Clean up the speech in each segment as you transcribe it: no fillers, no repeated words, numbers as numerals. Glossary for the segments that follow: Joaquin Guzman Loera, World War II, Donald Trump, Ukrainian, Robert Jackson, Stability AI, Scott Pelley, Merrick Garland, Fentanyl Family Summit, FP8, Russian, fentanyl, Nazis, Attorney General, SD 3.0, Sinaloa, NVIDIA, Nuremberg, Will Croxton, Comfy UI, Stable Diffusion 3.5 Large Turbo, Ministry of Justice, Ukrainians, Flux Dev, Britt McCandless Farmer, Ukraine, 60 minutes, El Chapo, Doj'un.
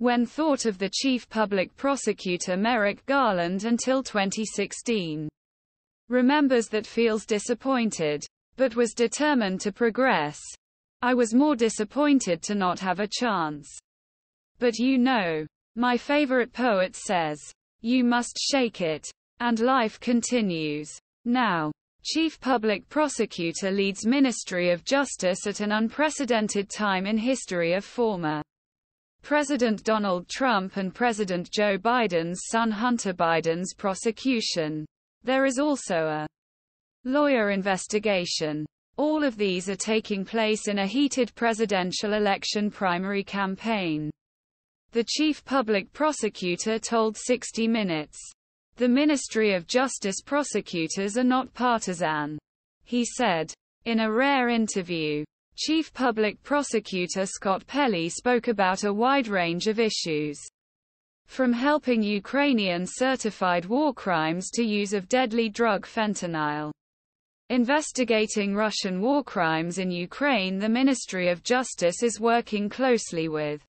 when thought of the chief public prosecutor Merrick Garland until 2016. Remembers that feels disappointed, but was determined to progress. I was more disappointed to not have a chance. But you know, my favorite poet says, you must shake it, and life continues. Now, Chief Public Prosecutor leads Ministry of Justice at an unprecedented time in history of former President Donald Trump and President Joe Biden's son Hunter Biden's prosecution. There is also a lawyer investigation. All of these are taking place in a heated presidential election primary campaign. The chief public prosecutor told 60 Minutes. The Ministry of Justice prosecutors are not partisan. He said. In a rare interview, Chief Public Prosecutor Scott Pelley spoke about a wide range of issues. From helping Ukrainian certified war crimes to use of deadly drug fentanyl. Investigating Russian war crimes in Ukraine, the Ministry of Justice is working closely with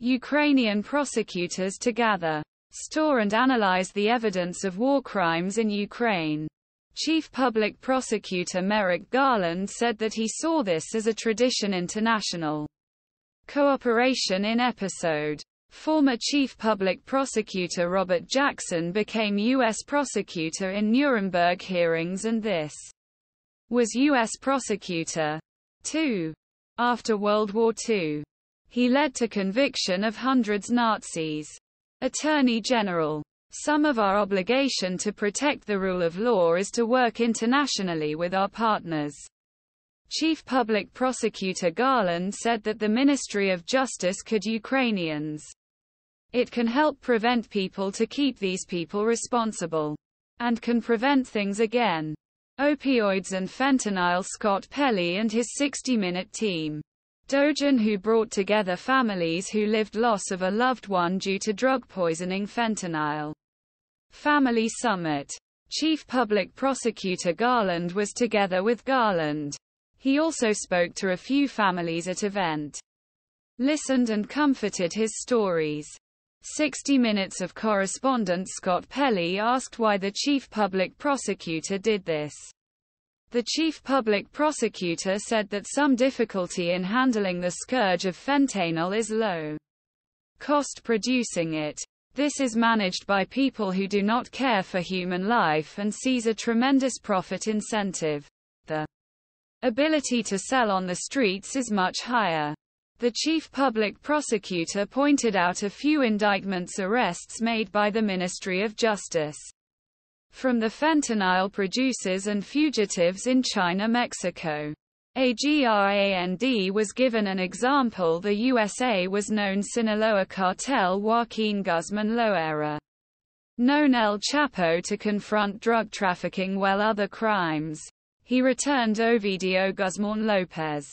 Ukrainian prosecutors to gather, store and analyze the evidence of war crimes in Ukraine. Chief Public Prosecutor Merrick Garland said that he saw this as a tradition international cooperation in episode. Former Chief Public Prosecutor Robert Jackson became U.S. Prosecutor in Nuremberg hearings, and this was U.S. Prosecutor 2. After World War II. He led to conviction of hundreds Nazis. Attorney General. Some of our obligation to protect the rule of law is to work internationally with our partners. Chief Public Prosecutor Garland said that the Ministry of Justice could Ukrainians. It can help prevent people to keep these people responsible. And can prevent things again. Opioids and fentanyl. Scott Pelley and his 60-minute team. Dojan, who brought together families who lived loss of a loved one due to drug poisoning fentanyl. Family Summit. Chief Public Prosecutor Garland was together with Garland. He also spoke to a few families at event. Listened and comforted his stories. 60 Minutes of correspondent Scott Pelley asked why the chief public prosecutor did this. The chief public prosecutor said that some difficulty in handling the scourge of fentanyl is low cost producing it. This is managed by people who do not care for human life and sees a tremendous profit incentive. The ability to sell on the streets is much higher. The chief public prosecutor pointed out a few indictments arrests made by the Ministry of Justice. From the fentanyl producers and fugitives in China, Mexico. AGRAND was given an example. The USA was known Sinaloa cartel Joaquin Guzman Loera. Known El Chapo to confront drug trafficking while other crimes. He returned Ovidio Guzman Lopez,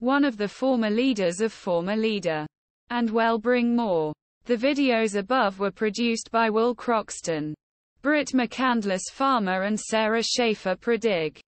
one of the former leaders of former leader, and will bring more. The videos above were produced by Will Croxton, Britt McCandless Farmer and Sarah Schaefer Pradig.